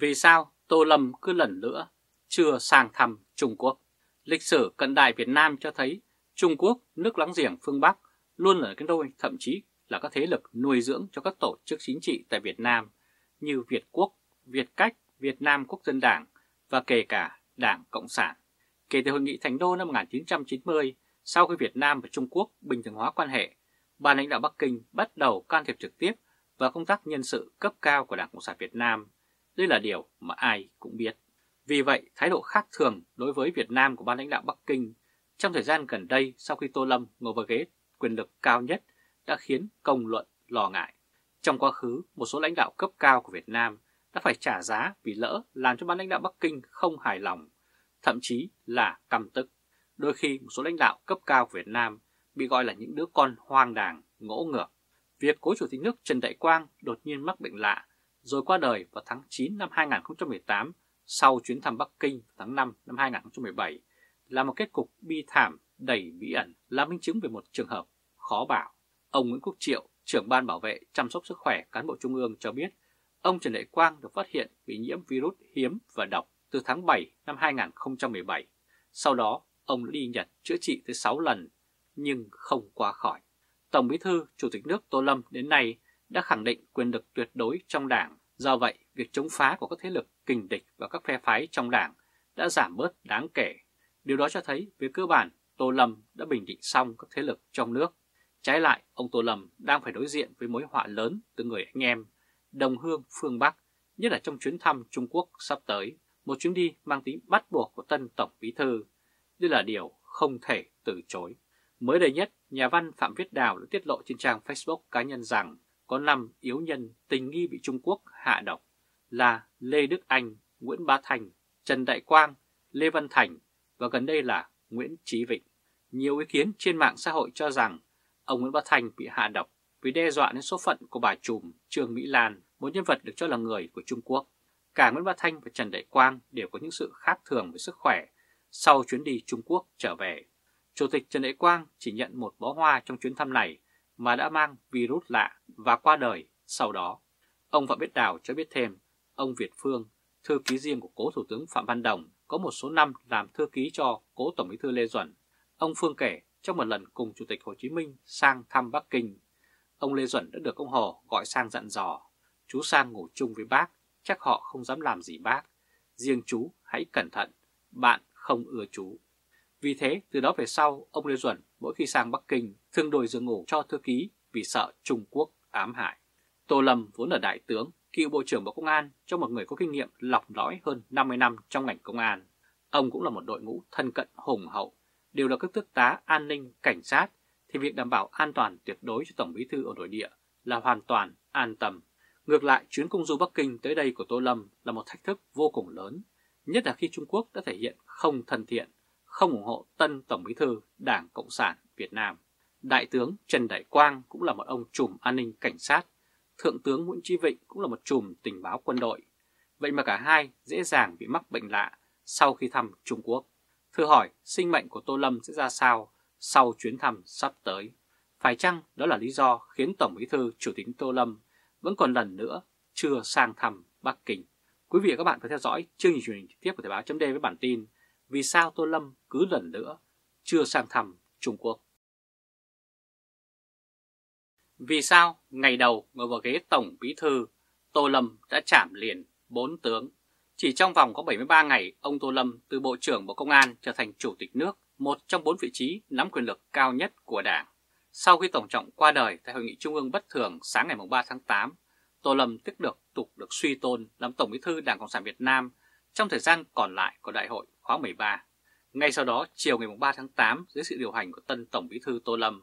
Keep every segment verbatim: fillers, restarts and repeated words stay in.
Vì sao Tô Lâm cứ lần nữa chưa sang thăm Trung Quốc? Lịch sử cận đại Việt Nam cho thấy Trung Quốc, nước láng giềng phương Bắc, luôn là cái nôi, thậm chí là các thế lực nuôi dưỡng cho các tổ chức chính trị tại Việt Nam như Việt Quốc, Việt Cách, Việt Nam Quốc dân Đảng và kể cả Đảng Cộng sản. Kể từ hội nghị Thành Đô năm một nghìn chín trăm chín mươi, sau khi Việt Nam và Trung Quốc bình thường hóa quan hệ, ban lãnh đạo Bắc Kinh bắt đầu can thiệp trực tiếp vào công tác nhân sự cấp cao của Đảng Cộng sản Việt Nam. Đây là điều mà ai cũng biết. Vì vậy, thái độ khác thường đối với Việt Nam của ban lãnh đạo Bắc Kinh trong thời gian gần đây sau khi Tô Lâm ngồi vào ghế quyền lực cao nhất đã khiến công luận lo ngại. Trong quá khứ, một số lãnh đạo cấp cao của Việt Nam đã phải trả giá vì lỡ làm cho ban lãnh đạo Bắc Kinh không hài lòng, thậm chí là căm tức. Đôi khi một số lãnh đạo cấp cao của Việt Nam bị gọi là những đứa con hoang đàng, ngỗ ngược. Việc cố Chủ tịch nước Trần Đại Quang đột nhiên mắc bệnh lạ rồi qua đời vào tháng chín năm hai nghìn không trăm mười tám sau chuyến thăm Bắc Kinh tháng năm năm hai nghìn không trăm mười bảy là một kết cục bi thảm đầy bí ẩn, là minh chứng về một trường hợp khó bảo. Ông Nguyễn Quốc Triệu, trưởng ban bảo vệ chăm sóc sức khỏe cán bộ Trung ương cho biết, ông Trần Đại Quang được phát hiện bị nhiễm virus hiếm và độc từ tháng bảy năm hai nghìn không trăm mười bảy. Sau đó, ông đã đi Nhật chữa trị tới sáu lần nhưng không qua khỏi. Tổng Bí thư, Chủ tịch nước Tô Lâm đến nay đã khẳng định quyền lực tuyệt đối trong Đảng. Do vậy, việc chống phá của các thế lực kình địch và các phe phái trong Đảng đã giảm bớt đáng kể. Điều đó cho thấy về cơ bản, Tô Lâm đã bình định xong các thế lực trong nước. Trái lại, ông Tô Lâm đang phải đối diện với mối họa lớn từ người anh em đồng hương phương Bắc, nhất là trong chuyến thăm Trung Quốc sắp tới, một chuyến đi mang tính bắt buộc của tân Tổng Bí thư. Đây là điều không thể từ chối. Mới đây nhất, nhà văn Phạm Viết Đào đã tiết lộ trên trang Facebook cá nhân rằng có năm yếu nhân tình nghi bị Trung Quốc hạ độc là Lê Đức Anh, Nguyễn Bá Thanh, Trần Đại Quang, Lê Văn Thành và gần đây là Nguyễn Chí Vịnh. Nhiều ý kiến trên mạng xã hội cho rằng ông Nguyễn Bá Thanh bị hạ độc vì đe dọa đến số phận của bà trùm Trương Mỹ Lan, một nhân vật được cho là người của Trung Quốc. Cả Nguyễn Bá Thanh và Trần Đại Quang đều có những sự khác thường về sức khỏe sau chuyến đi Trung Quốc trở về. Chủ tịch Trần Đại Quang chỉ nhận một bó hoa trong chuyến thăm này mà đã mang virus lạ và qua đời sau đó. Ông Phạm Viết Đào cho biết thêm, ông Việt Phương, thư ký riêng của cố Thủ tướng Phạm Văn Đồng, có một số năm làm thư ký cho cố Tổng Bí thư Lê Duẩn. Ông Phương kể, trong một lần cùng Chủ tịch Hồ Chí Minh sang thăm Bắc Kinh, ông Lê Duẩn đã được ông Hồ gọi sang dặn dò: "Chú sang ngủ chung với bác, chắc họ không dám làm gì bác. Riêng chú hãy cẩn thận, bạn không ưa chú." Vì thế, từ đó về sau, ông Lê Duẩn mỗi khi sang Bắc Kinh thường đổi giường ngủ cho thư ký vì sợ Trung Quốc ám hại. Tô Lâm vốn là đại tướng, cựu Bộ trưởng Bộ Công an, cho một người có kinh nghiệm lọc lõi hơn năm mươi năm trong ngành công an. Ông cũng là một đội ngũ thân cận hùng hậu, đều là các tước tá an ninh, cảnh sát, thì việc đảm bảo an toàn tuyệt đối cho Tổng Bí thư ở nội địa là hoàn toàn an tâm. Ngược lại, chuyến công du Bắc Kinh tới đây của Tô Lâm là một thách thức vô cùng lớn, nhất là khi Trung Quốc đã thể hiện không thân thiện, không ủng hộ tân Tổng Bí thư Đảng Cộng sản Việt Nam. Đại tướng Trần Đại Quang cũng là một ông trùm an ninh cảnh sát, Thượng tướng Nguyễn Chí Vịnh cũng là một trùm tình báo quân đội. Vậy mà cả hai dễ dàng bị mắc bệnh lạ sau khi thăm Trung Quốc. Thử hỏi sinh mệnh của Tô Lâm sẽ ra sao sau chuyến thăm sắp tới? Phải chăng đó là lý do khiến Tổng Bí thư, Chủ tịch Tô Lâm vẫn còn lần nữa chưa sang thăm Bắc Kinh? Quý vị và các bạn phải theo dõi chương trình truyền hình trực tiếp của Thời báo chấm đê với bản tin "Vì sao Tô Lâm cứ lần nữa chưa sang thăm Trung Quốc?" Vì sao ngày đầu ngồi vào ghế Tổng Bí thư, Tô Lâm đã chạm liền bốn tướng? Chỉ trong vòng có bảy mươi ba ngày, ông Tô Lâm từ Bộ trưởng Bộ Công an trở thành Chủ tịch nước, một trong bốn vị trí nắm quyền lực cao nhất của Đảng. Sau khi Tổng Trọng qua đời tại Hội nghị Trung ương bất thường sáng ngày ba tháng tám, Tô Lâm tiếp được tục được suy tôn làm Tổng Bí thư Đảng Cộng sản Việt Nam trong thời gian còn lại của Đại hội khóa mười ba. Ngay sau đó, chiều ngày ba tháng tám, dưới sự điều hành của tân Tổng Bí thư Tô Lâm,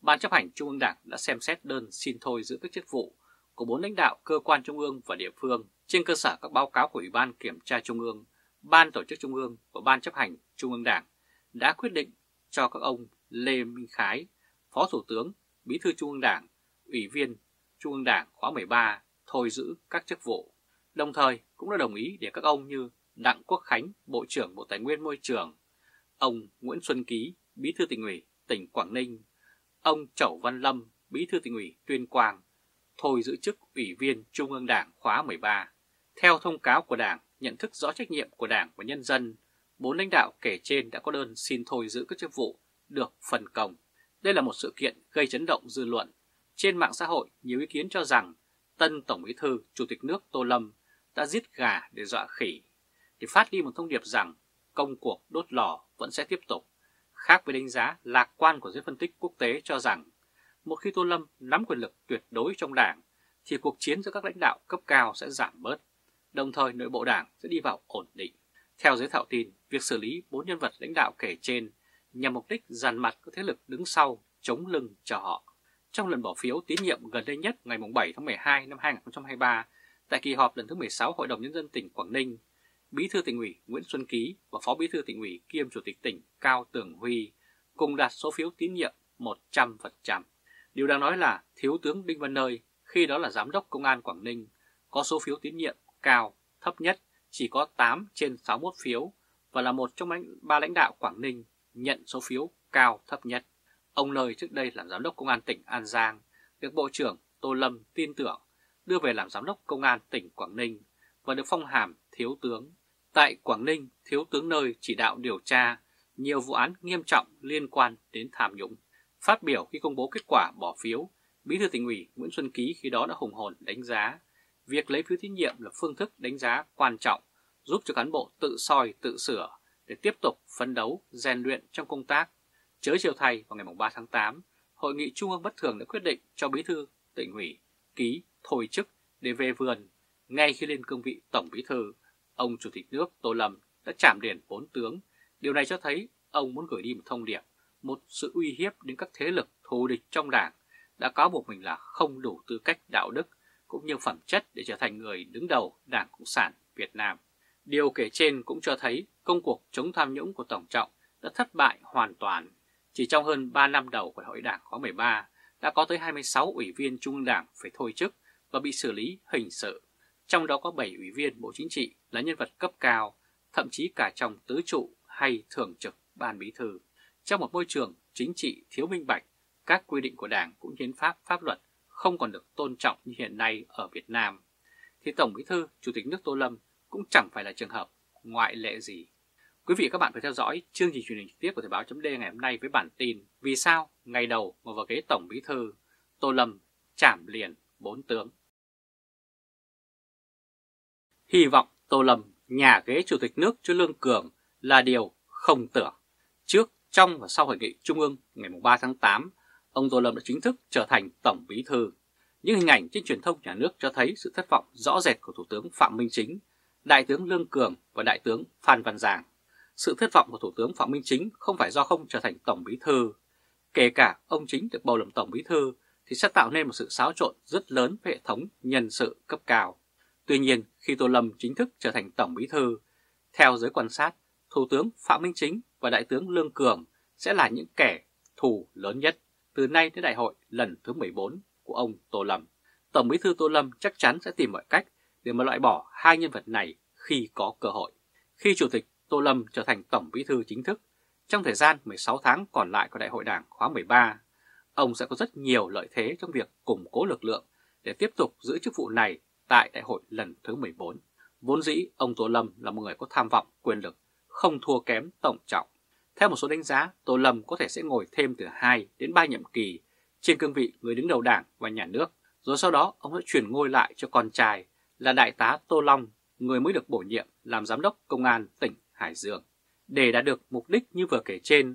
Ban chấp hành Trung ương Đảng đã xem xét đơn xin thôi giữ các chức vụ của bốn lãnh đạo cơ quan Trung ương và địa phương trên cơ sở các báo cáo của Ủy ban Kiểm tra Trung ương, Ban Tổ chức Trung ương và Ban chấp hành Trung ương Đảng đã quyết định cho các ông Lê Minh Khái, Phó Thủ tướng, Bí thư Trung ương Đảng, Ủy viên Trung ương Đảng khóa mười ba thôi giữ các chức vụ. Đồng thời cũng đã đồng ý để các ông như Đặng Quốc Khánh, Bộ trưởng Bộ Tài nguyên Môi trường, ông Nguyễn Xuân Ký, Bí thư Tỉnh ủy tỉnh Quảng Ninh, ông Chẩu Văn Lâm, Bí thư Tỉnh ủy Tuyên Quang thôi giữ chức Ủy viên Trung ương Đảng khóa mười ba. Theo thông cáo của Đảng, nhận thức rõ trách nhiệm của Đảng và nhân dân, bốn lãnh đạo kể trên đã có đơn xin thôi giữ các chức vụ được phân công. Đây là một sự kiện gây chấn động dư luận. Trên mạng xã hội, nhiều ý kiến cho rằng tân Tổng Bí thư, Chủ tịch nước Tô Lâm đã giết gà để dọa khỉ, để phát đi một thông điệp rằng công cuộc đốt lò vẫn sẽ tiếp tục. Khác với đánh giá lạc quan của giới phân tích quốc tế cho rằng một khi Tô Lâm nắm quyền lực tuyệt đối trong Đảng thì cuộc chiến giữa các lãnh đạo cấp cao sẽ giảm bớt, đồng thời nội bộ Đảng sẽ đi vào ổn định. Theo giới thạo tin, việc xử lý bốn nhân vật lãnh đạo kể trên nhằm mục đích dàn mặt các thế lực đứng sau, chống lưng cho họ. Trong lần bỏ phiếu tín nhiệm gần đây nhất ngày bảy tháng mười hai năm hai nghìn không trăm hai mươi ba tại kỳ họp lần thứ mười sáu Hội đồng Nhân dân tỉnh Quảng Ninh, Bí thư tỉnh ủy Nguyễn Xuân Ký và Phó Bí thư tỉnh ủy kiêm Chủ tịch tỉnh Cao Tường Huy cùng đạt số phiếu tín nhiệm một trăm phần trăm. Điều đáng nói là Thiếu tướng Đinh Văn Nơi, khi đó là Giám đốc Công an Quảng Ninh, có số phiếu tín nhiệm cao, thấp nhất chỉ có tám trên sáu mươi mốt phiếu và là một trong ba lãnh đạo Quảng Ninh nhận số phiếu cao thấp nhất. Ông Nơi trước đây là Giám đốc Công an tỉnh An Giang, được Bộ trưởng Tô Lâm tin tưởng đưa về làm Giám đốc Công an tỉnh Quảng Ninh và được phong hàm Thiếu tướng. Tại Quảng Ninh, Thiếu tướng Nơi chỉ đạo điều tra nhiều vụ án nghiêm trọng liên quan đến tham nhũng. Phát biểu khi công bố kết quả bỏ phiếu, Bí thư tỉnh ủy Nguyễn Xuân Ký khi đó đã hùng hồn đánh giá việc lấy phiếu tín nhiệm là phương thức đánh giá quan trọng, giúp cho cán bộ tự soi, tự sửa để tiếp tục phấn đấu, rèn luyện trong công tác. Chớ chiều thay, vào ngày ba tháng tám, Hội nghị Trung ương bất thường đã quyết định cho Bí thư tỉnh ủy Ký thôi chức để về vườn. Ngay khi lên cương vị Tổng Bí thư, ông Chủ tịch nước Tô Lâm đã trảm điển bốn tướng. Điều này cho thấy ông muốn gửi đi một thông điệp, một sự uy hiếp đến các thế lực thù địch trong Đảng đã cáo buộc mình là không đủ tư cách đạo đức cũng như phẩm chất để trở thành người đứng đầu Đảng Cộng sản Việt Nam. Điều kể trên cũng cho thấy công cuộc chống tham nhũng của Tổng Trọng đã thất bại hoàn toàn. Chỉ trong hơn ba năm đầu của Đại hội Đảng khóa mười ba đã có tới hai mươi sáu ủy viên Trung ương Đảng phải thôi chức và bị xử lý hình sự. Trong đó có bảy ủy viên Bộ Chính trị là nhân vật cấp cao, thậm chí cả trong tứ trụ hay thường trực Ban Bí thư. Trong một môi trường chính trị thiếu minh bạch, các quy định của Đảng cũng hiến pháp, pháp luật không còn được tôn trọng như hiện nay ở Việt Nam, thì Tổng Bí thư, Chủ tịch nước Tô Lâm cũng chẳng phải là trường hợp ngoại lệ gì. Quý vị và các bạn phải theo dõi chương trình truyền hình trực tiếp của Thời báo.de ngày hôm nay với bản tin Vì sao ngày đầu ngồi vào ghế Tổng Bí thư, Tô Lâm trảm liền bốn tướng. Hy vọng Tô Lâm nhà ghế Chủ tịch nước cho Lương Cường là điều không tưởng. Trước, trong và sau Hội nghị Trung ương ngày ba tháng tám, ông Tô Lâm đã chính thức trở thành Tổng Bí thư. Những hình ảnh trên truyền thông nhà nước cho thấy sự thất vọng rõ rệt của Thủ tướng Phạm Minh Chính, Đại tướng Lương Cường và Đại tướng Phan Văn Giang. Sự thất vọng của Thủ tướng Phạm Minh Chính không phải do không trở thành Tổng Bí thư. Kể cả ông Chính được bầu làm Tổng Bí thư thì sẽ tạo nên một sự xáo trộn rất lớn về hệ thống nhân sự cấp cao. Tuy nhiên, khi Tô Lâm chính thức trở thành Tổng Bí thư, theo giới quan sát, Thủ tướng Phạm Minh Chính và Đại tướng Lương Cường sẽ là những kẻ thù lớn nhất từ nay đến đại hội lần thứ mười bốn của ông Tô Lâm. Tổng Bí thư Tô Lâm chắc chắn sẽ tìm mọi cách để mà loại bỏ hai nhân vật này khi có cơ hội. Khi Chủ tịch Tô Lâm trở thành Tổng Bí thư chính thức, trong thời gian mười sáu tháng còn lại của Đại hội Đảng khóa mười ba, ông sẽ có rất nhiều lợi thế trong việc củng cố lực lượng để tiếp tục giữ chức vụ này tại đại hội lần thứ mười bốn. Vốn dĩ, ông Tô Lâm là một người có tham vọng quyền lực, không thua kém Tổng Trọng. Theo một số đánh giá, Tô Lâm có thể sẽ ngồi thêm từ hai đến ba nhiệm kỳ trên cương vị người đứng đầu Đảng và nhà nước, rồi sau đó ông sẽ chuyển ngôi lại cho con trai là Đại tá Tô Long, người mới được bổ nhiệm làm Giám đốc Công an tỉnh Hải Dương. Để đạt được mục đích như vừa kể trên,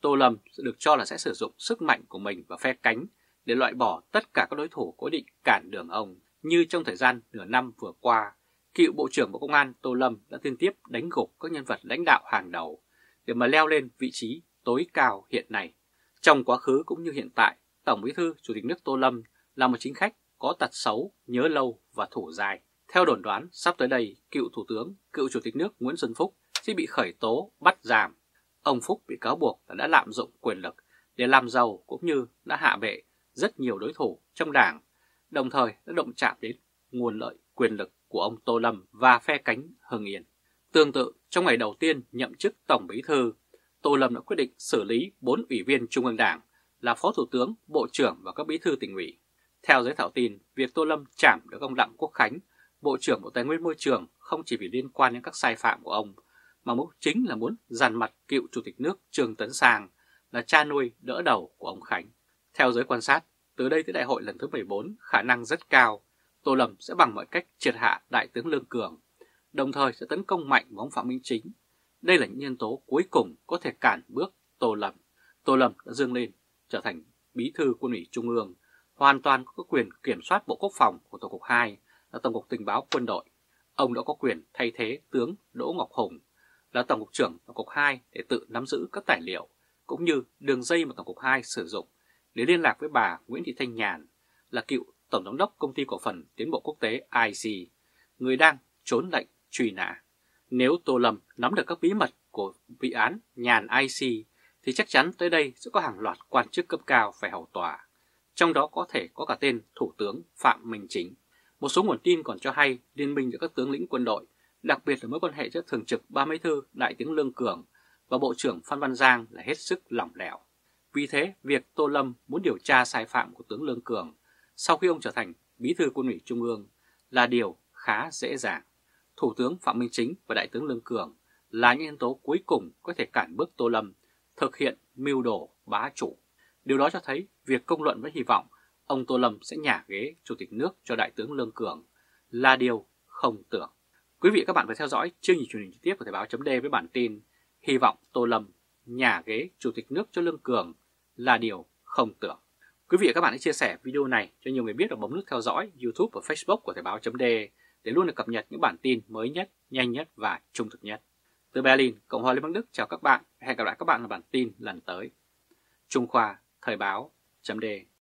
Tô Lâm được cho là sẽ sử dụng sức mạnh của mình và phe cánh để loại bỏ tất cả các đối thủ có định cản đường ông. Như trong thời gian nửa năm vừa qua, cựu Bộ trưởng Bộ Công an Tô Lâm đã liên tiếp đánh gục các nhân vật lãnh đạo hàng đầu để mà leo lên vị trí tối cao hiện nay. Trong quá khứ cũng như hiện tại, Tổng Bí thư Chủ tịch nước Tô Lâm là một chính khách có tật xấu, nhớ lâu và thủ dài. Theo đồn đoán, sắp tới đây, cựu Thủ tướng, cựu Chủ tịch nước Nguyễn Xuân Phúc sẽ bị khởi tố, bắt giam. Ông Phúc bị cáo buộc là đã lạm dụng quyền lực để làm giàu cũng như đã hạ bệ rất nhiều đối thủ trong Đảng, đồng thời đã động chạm đến nguồn lợi quyền lực của ông Tô Lâm và phe cánh Hưng Yên. Tương tự, trong ngày đầu tiên nhậm chức Tổng Bí thư, Tô Lâm đã quyết định xử lý bốn ủy viên Trung ương Đảng là Phó Thủ tướng, Bộ trưởng và các Bí thư tỉnh ủy. Theo giới thạo tin, việc Tô Lâm trảm được ông Đặng Quốc Khánh, Bộ trưởng Bộ Tài nguyên Môi trường không chỉ vì liên quan đến các sai phạm của ông, mà mục chính là muốn dằn mặt cựu Chủ tịch nước Trương Tấn Sang là cha nuôi đỡ đầu của ông Khánh. Theo giới quan sát, từ đây tới đại hội lần thứ mười bốn khả năng rất cao, Tô Lâm sẽ bằng mọi cách triệt hạ Đại tướng Lương Cường, đồng thời sẽ tấn công mạnh vào ông Phạm Minh Chính. Đây là những nhân tố cuối cùng có thể cản bước Tô Lâm. Tô Lâm đã dương lên trở thành bí thư Quân ủy Trung ương, hoàn toàn có quyền kiểm soát Bộ Quốc phòng của Tổng cục hai là Tổng cục Tình báo Quân đội. Ông đã có quyền thay thế tướng Đỗ Ngọc Hùng là Tổng cục trưởng Tổng cục hai để tự nắm giữ các tài liệu cũng như đường dây mà Tổng cục hai sử dụng để liên lạc với bà Nguyễn Thị Thanh Nhàn là cựu Tổng giám đốc Công ty Cổ phần Tiến bộ Quốc tế i xê, người đang trốn lệnh truy nã. Nếu Tô Lâm nắm được các bí mật của vụ án Nhàn i xê thì chắc chắn tới đây sẽ có hàng loạt quan chức cấp cao phải hầu tòa, trong đó có thể có cả tên Thủ tướng Phạm Minh Chính. Một số nguồn tin còn cho hay liên minh giữa các tướng lĩnh quân đội, đặc biệt là mối quan hệ giữa Thường trực Ban Bí thư Đại tướng Lương Cường và Bộ trưởng Phan Văn Giang là hết sức lỏng lẻo. Vì thế, việc Tô Lâm muốn điều tra sai phạm của tướng Lương Cường sau khi ông trở thành bí thư Quân ủy Trung ương là điều khá dễ dàng. Thủ tướng Phạm Minh Chính và Đại tướng Lương Cường là những nhân tố cuối cùng có thể cản bước Tô Lâm thực hiện mưu đồ bá chủ. Điều đó cho thấy việc công luận vẫn hy vọng ông Tô Lâm sẽ nhả ghế Chủ tịch nước cho Đại tướng Lương Cường là điều không tưởng. Quý vị và các bạn phải theo dõi chương trình truyền hình trực tiếp của Thời báo.de với bản tin hy vọng Tô Lâm nhả ghế Chủ tịch nước cho Lương Cường là điều không tưởng. Quý vị và các bạn hãy chia sẻ video này cho nhiều người biết và bấm nút theo dõi YouTube và Facebook của Thời báo.de để luôn được cập nhật những bản tin mới nhất, nhanh nhất và trung thực nhất. Từ Berlin, Cộng hòa Liên bang Đức chào các bạn. Hẹn gặp lại các bạn ở bản tin lần tới. Trung Khoa, Thời báo.de.